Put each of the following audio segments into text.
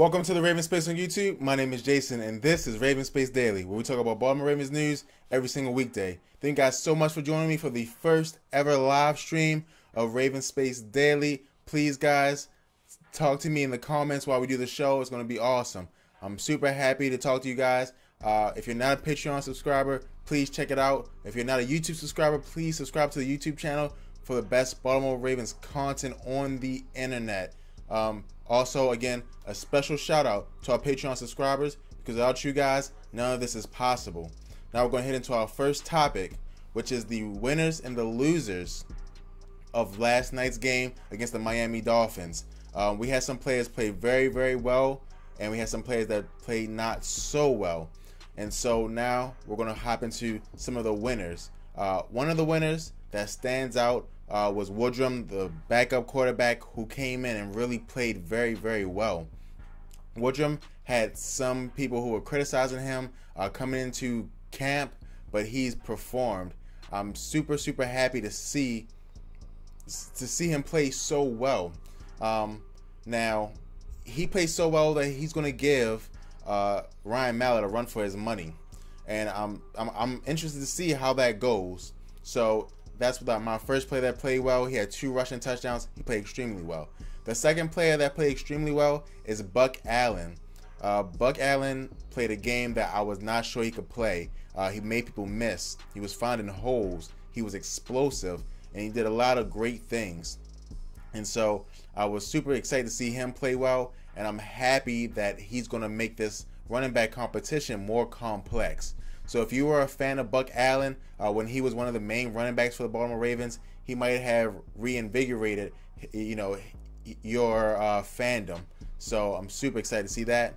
Welcome to the Ravenspace on YouTube. My name is Jason, and this is Ravenspace Daily, where we talk about Baltimore Ravens news every single weekday. Thank you guys so much for joining me for the first ever live stream of Ravenspace Daily. Please, guys, talk to me in the comments while we do the show. It's going to be awesome. I'm super happy to talk to you guys. If you're not a Patreon subscriber, please check it out. If you're not a YouTube subscriber, please subscribe to the YouTube channel for the best Baltimore Ravens content on the internet. Also, again, a special shout out to our Patreon subscribers, because without you guys, none of this is possible. Now we're going to head into our first topic, which is the winners and the losers of last night's game against the Miami Dolphins. We had some players play very, very well, and we had some players that played not so well. And so now we're going to hop into some of the winners. One of the winners that stands out was Woodrum, the backup quarterback, who came in and really played very, very well. Woodrum had some people who were criticizing him coming into camp, but he's performed. I'm super, super happy to see him play so well. Now, he plays so well that he's going to give Ryan Mallett a run for his money, and I'm interested to see how that goes. So that's my first player that played well. He had 2 rushing touchdowns. He played extremely well. The second player that played extremely well is Buck Allen. Buck Allen played a game that I was not sure he could play. He made people miss. He was finding holes. He was explosive, and he did a lot of great things. And so I was super excited to see him play well, and I'm happy that he's going to make this running back competition more complex. So if you were a fan of Buck Allen when he was one of the main running backs for the Baltimore Ravens, he might have reinvigorated, you know, your fandom. So I'm super excited to see that.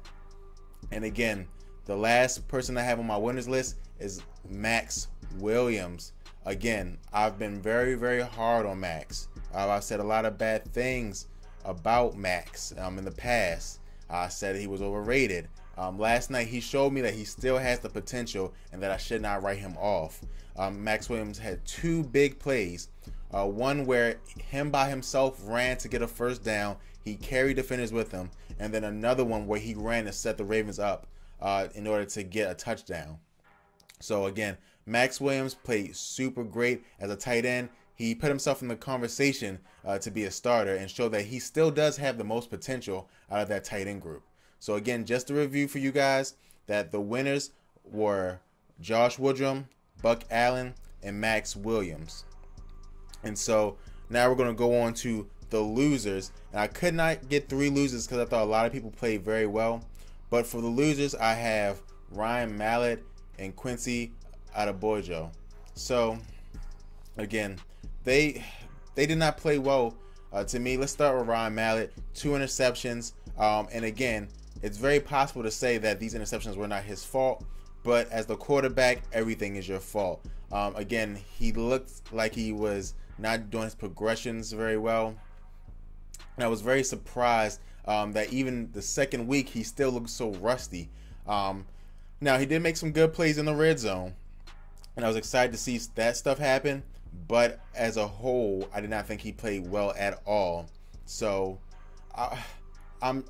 And again, the last person I have on my winners list is Maxx Williams. Again, I've been very, very hard on Maxx. I've said a lot of bad things about Maxx in the past. I said he was overrated. Last night he showed me that he still has the potential and that I should not write him off. Maxx Williams had 2 big plays, one where him by himself ran to get a first down. He carried defenders with him, and then another one where he ran to set the Ravens up in order to get a touchdown. So again, Maxx Williams played super great as a tight end. He put himself in the conversation to be a starter and show that he still does have the most potential out of that tight end group. So again, just a review for you guys that the winners were Josh Woodrum, Buck Allen, and Maxx Williams. And so now we're going to go on to the losers. And I could not get 3 losers because I thought a lot of people played very well. But for the losers, I have Ryan Mallett and Quincy Adebojo. So again, they did not play well to me. Let's start with Ryan Mallett, 2 interceptions. And again, it's very possible to say that these interceptions were not his fault, but as the quarterback, everything is your fault. Again, he looked like he was not doing his progressions very well. And I was very surprised that even the second week, he still looked so rusty. Now, he did make some good plays in the red zone, and I was excited to see that stuff happen. But as a whole, I did not think he played well at all. So I'm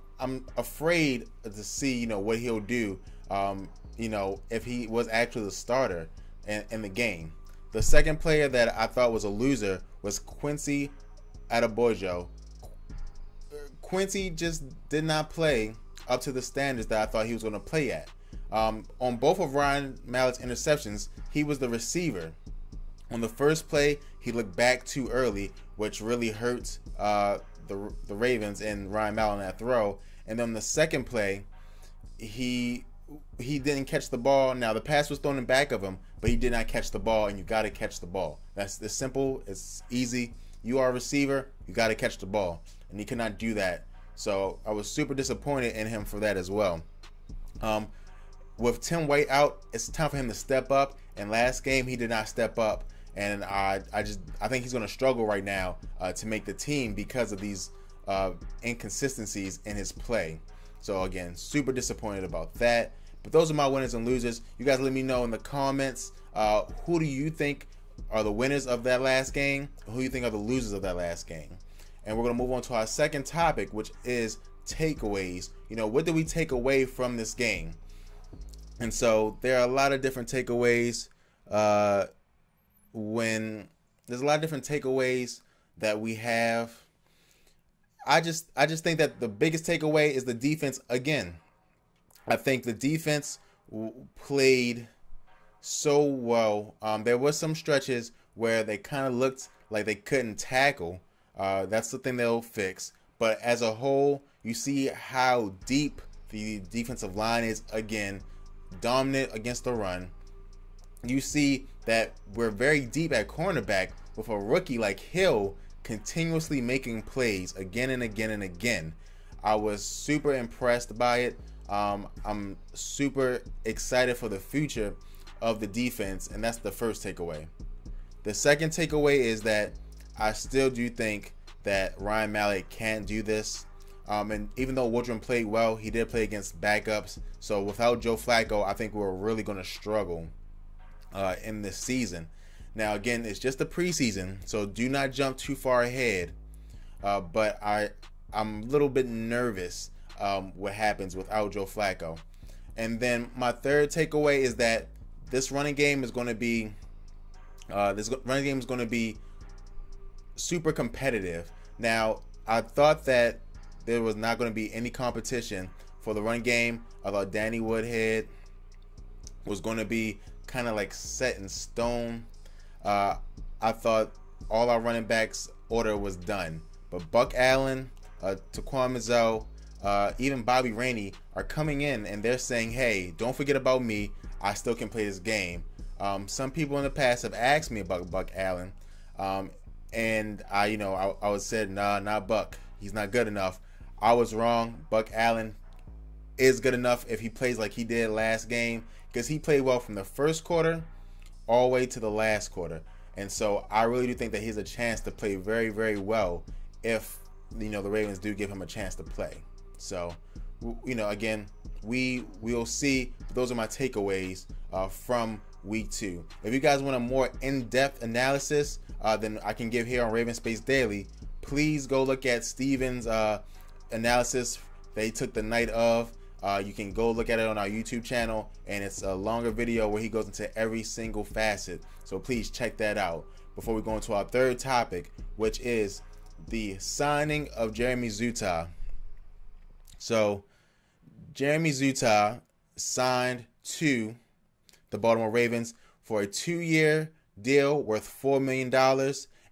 afraid to see, you know, what he'll do, you know, if he was actually the starter in the game. The second player that I thought was a loser was Quincy Adebojo. Quincy just did not play up to the standards that I thought he was going to play at. On both of Ryan Mallett's interceptions, he was the receiver. On the first play, he looked back too early, which really hurts the Ravens and Ryan Mallett on that throw. And then the second play, he didn't catch the ball. Now the pass was thrown in back of him, but he did not catch the ball, and you got to catch the ball. That's the simple, it's easy. You are a receiver, you got to catch the ball, and he could not do that. So I was super disappointed in him for that as well. With Tim White out, it's time for him to step up, and last game he did not step up. And I think he's going to struggle right now to make the team because of these inconsistencies in his play. So again, super disappointed about that. But those are my winners and losers. You guys let me know in the comments, who do you think are the winners of that last game? Who do you think are the losers of that last game? And we're going to move on to our second topic, which is takeaways. You know, what did we take away from this game? And so there are a lot of different takeaways. When there's a lot of different takeaways that we have. I just think that the biggest takeaway is the defense again. I think the defense played so well. There was some stretches where they kind of looked like they couldn't tackle. That's the thing they'll fix. But as a whole, you see how deep the defensive line is again, dominant against the run. You see that we're very deep at cornerback with a rookie like Hill continuously making plays again and again and again. I was super impressed by it. I'm super excited for the future of the defense, and that's the first takeaway. The second takeaway is that I still do think that Ryan Mallett can do this. And even though Woodrum played well, he did play against backups. So without Joe Flacco, I think we're really going to struggle in this season. Now, again, it's just the preseason, so do not jump too far ahead. But I'm a little bit nervous what happens without Joe Flacco. And then my third takeaway is that this running game is going to be super competitive. Now, I thought that there was not going to be any competition for the run game. I thought Danny Woodhead was going to be kind of like set in stone. I thought all our running backs order was done, but Buck Allen, Taquan Mizzell, even Bobby Rainey are coming in and they're saying, hey, don't forget about me. I still can play this game. Some people in the past have asked me about Buck Allen, and I would said, nah, not Buck. He's not good enough. I was wrong. Buck Allen is good enough if he plays like he did last game, because he played well from the first quarter all the way to the last quarter. And so I really do think that he has a chance to play very, very well if, you know, the Ravens do give him a chance to play. So, you know, again, we'll see. Those are my takeaways from week two. If you guys want a more in-depth analysis than I can give here on Ravenspace Daily, please go look at Steven's analysis they took the night of. You can go look at it on our YouTube channel, and it's a longer video where he goes into every single facet. So please check that out. Before we go into our third topic, which is the signing of Jeremy Zuttah. So Jeremy Zuttah signed to the Baltimore Ravens for a 2-year deal worth $4 million,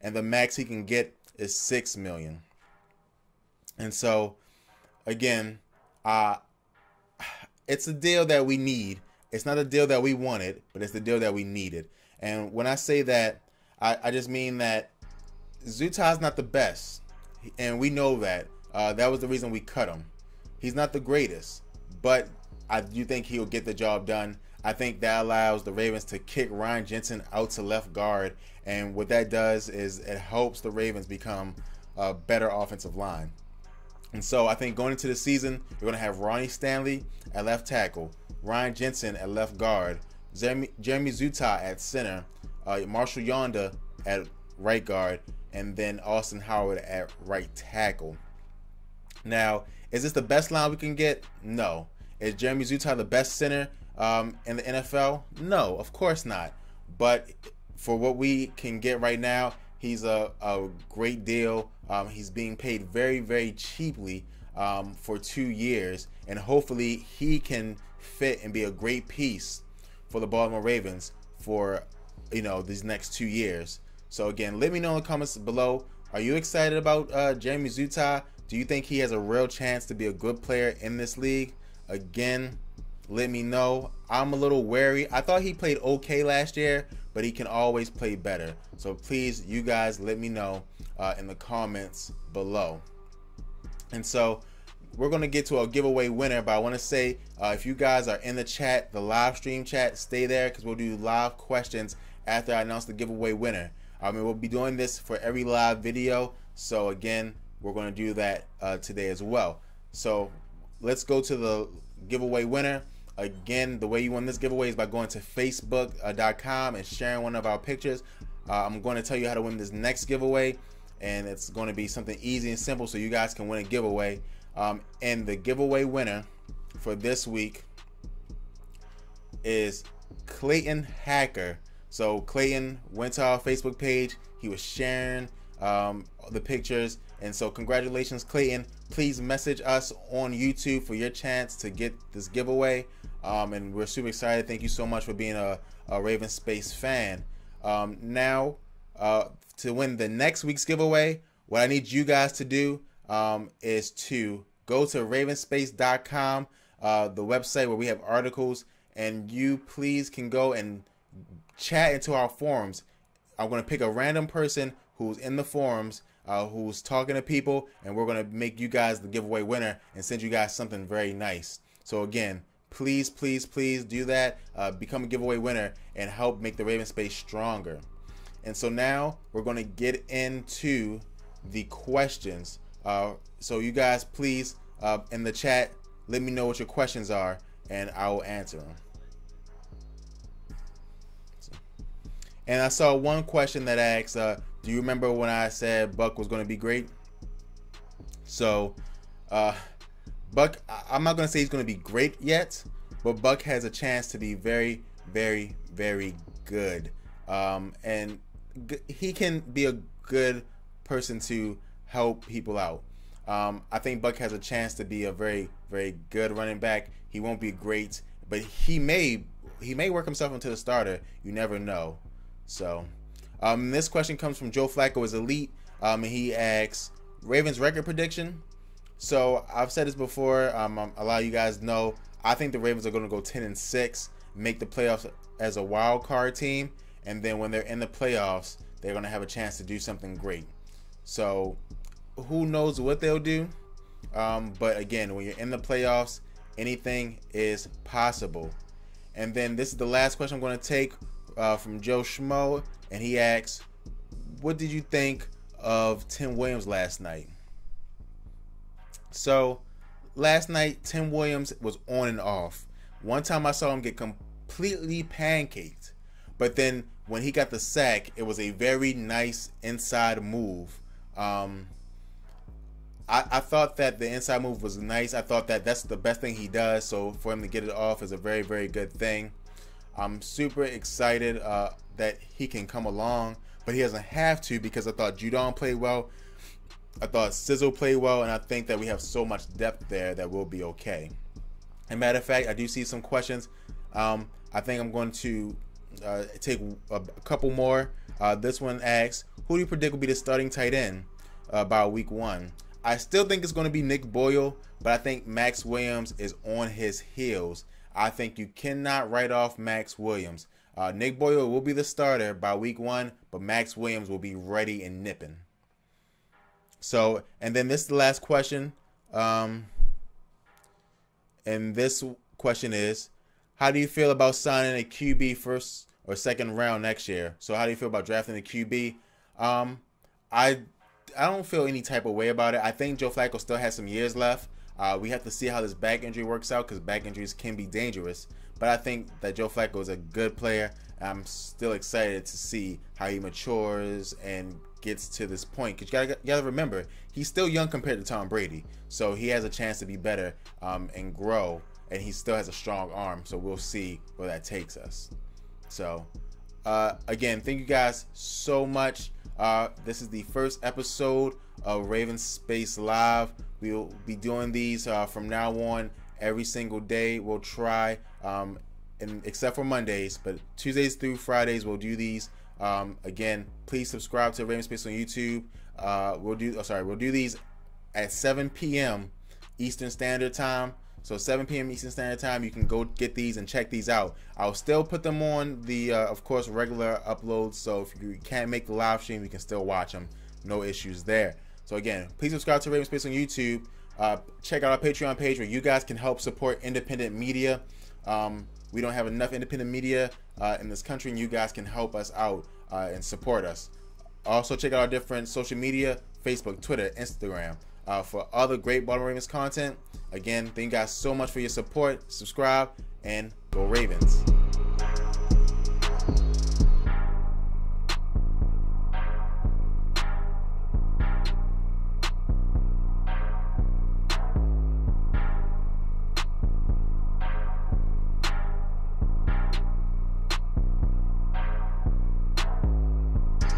and the max he can get is $6 million. And so, again, it's a deal that we need. It's not a deal that we wanted, but it's the deal that we needed. And when I say that, I just mean that Zuttah's not the best, and we know that. That was the reason we cut him. He's not the greatest, but I do think he'll get the job done. I think that allows the Ravens to kick Ryan Jensen out to left guard, and what that does is it helps the Ravens become a better offensive line. And so I think going into the season, you're going to have Ronnie Stanley at left tackle, Ryan Jensen at left guard, Jeremy Zuttah at center, Marshall Yonda at right guard, and then Austin Howard at right tackle. Now, is this the best line we can get? No. Is Jeremy Zuttah the best center in the NFL? No, of course not. But for what we can get right now, he's a great deal. He's being paid very, very cheaply for 2 years, and hopefully he can fit and be a great piece for the Baltimore Ravens for, you know, these next 2 years. So again, let me know in the comments below. Are you excited about Jeremy Zuttah? Do you think he has a real chance to be a good player in this league? Again, let me know. I'm a little wary. I thought he played okay last year, but he can always play better. So please, you guys, let me know in the comments below. And so we're going to get to a giveaway winner, but I want to say if you guys are in the chat, the live stream chat, stay there, because we'll do live questions after I announce the giveaway winner. I mean, we'll be doing this for every live video. So again, we're going to do that today as well. So let's go to the giveaway winner. Again, the way you win this giveaway is by going to facebook.com and sharing one of our pictures. I'm going to tell you how to win this next giveaway, and it's going to be something easy and simple so you guys can win a giveaway. And the giveaway winner for this week is Clayton Hacker. So Clayton went to our Facebook page. He was sharing the pictures, and so congratulations, Clayton. Please message us on YouTube for your chance to get this giveaway, and we're super excited. Thank you so much for being a Raven Space fan. Now to win the next week's giveaway, what I need you guys to do is to go to Ravenspace.com, the website where we have articles, and you please can go and chat into our forums. I'm going to pick a random person who's in the forums, who's talking to people, and we're going to make you guys the giveaway winner and send you guys something very nice. So again, please, please, please do that. Become a giveaway winner and help make the Raven Space stronger. And so now we're going to get into the questions. So you guys, please, in the chat, let me know what your questions are and I will answer them. And I saw one question that asks, do you remember when I said Buck was going to be great? So Buck, I'm not going to say he's going to be great yet, but Buck has a chance to be very, very, very good. And he can be a good person to help people out. I think Buck has a chance to be a very, very good running back. He won't be great, but he may work himself into the starter. You never know. So this question comes from Joe Flacco is elite. He asks Ravens record prediction. So I've said this before. A lot of you guys know. I think the Ravens are going to go 10-6, make the playoffs as a wild card team, and then when they're in the playoffs, they're going to have a chance to do something great. So who knows what they'll do? But again, when you're in the playoffs, anything is possible. And then this is the last question I'm going to take. From Joe Schmo, and he asks, what did you think of Tim Williams last night? So last night Tim Williams was on and off. One time I saw him get completely pancaked, but then when he got the sack, it was a very nice inside move. I thought that the inside move was nice. I thought that that's the best thing he does, so for him to get it off is a very, very good thing. I'm super excited that he can come along, but he doesn't have to, because I thought Judon played well. I thought Sizzle played well, and I think that we have so much depth there that we'll be okay. As a matter of fact, I do see some questions. I think I'm going to take a couple more. This one asks, who do you predict will be the starting tight end by week 1? I still think it's going to be Nick Boyle, but I think Maxx Williams is on his heels. I think you cannot write off Maxx Williams. Nick Boyle will be the starter by week 1, but Maxx Williams will be ready and nipping. So, and then this is the last question. And this question is, how do you feel about signing a QB first or second round next year? So how do you feel about drafting a QB? I don't feel any type of way about it. I think Joe Flacco still has some years left. We have to see how this back injury works out, because back injuries can be dangerous. But I think that Joe Flacco is a good player. I'm still excited to see how he matures and gets to this point. Because you gotta remember, he's still young compared to Tom Brady. So he has a chance to be better and grow. And he still has a strong arm. So we'll see where that takes us. So, again, thank you guys so much. This is the first episode of Raven Space Live. We'll be doing these from now on every single day. We'll try, and except for Mondays, but Tuesdays through Fridays we'll do these. Again, please subscribe to Raven Space on YouTube. We'll do these at 7 p.m. Eastern Standard Time. So 7 p.m. Eastern Standard Time. You can go get these and check these out. I'll still put them on the, of course, regular uploads. So if you can't make the live stream, you can still watch them. No issues there. So again, please subscribe to Ravenspace on YouTube. Check out our Patreon page where you guys can help support independent media. We don't have enough independent media in this country, and you guys can help us out and support us. Also, check out our different social media, Facebook, Twitter, Instagram, for other great Baltimore Ravens content. Again, thank you guys so much for your support. Subscribe and go Ravens.